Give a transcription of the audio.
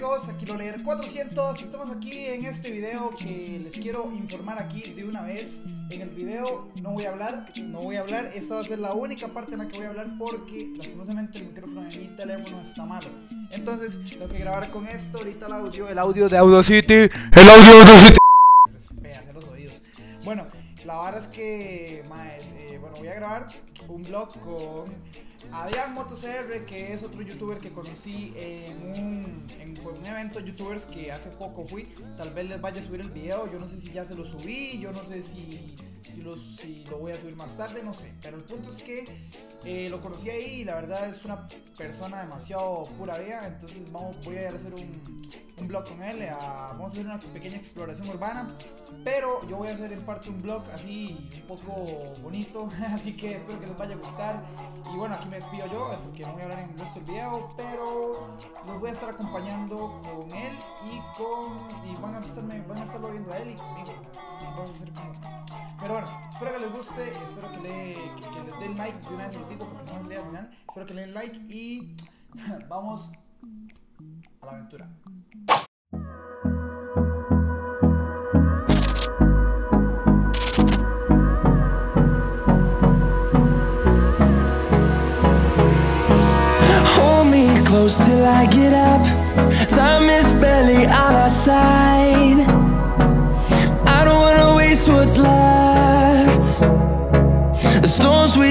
amigos, aquí Loler 400. Estamos aquí en este video que les quiero informar aquí de una vez. En el video no voy a hablar. Esta va a ser la única parte en la que voy a hablar porque lastimosamente el micrófono de mi teléfono está malo. Entonces tengo que grabar con esto ahorita el audio de Audacity. Hacer los oídos. Bueno, la vara es que voy a grabar un vlog con AdianMotoCR, que es otro youtuber que conocí en un evento youtubers que hace poco fui. Tal vez les vaya a subir el video, yo no sé si ya se lo subí, yo no sé si lo voy a subir más tarde, no sé. Pero el punto es que lo conocí ahí y la verdad es una persona demasiado pura vida. Entonces voy a hacer un vlog con él, vamos a hacer una pequeña exploración urbana. Pero yo voy a hacer en parte un vlog así un poco bonito, así que espero que les vaya a gustar. Y bueno, aquí me despido yo porque no voy a hablar en el resto del video, pero los voy a estar acompañando con él y van a estarlo viendo a él y conmigo. Vamos a hacer como... Pero bueno, espero que les guste, espero que les den like, de una vez lo digo porque no me salí al final. Espero que le den like y vamos a la aventura. Close till I get up, time is barely on our side. I don't wanna waste what's left. The storms we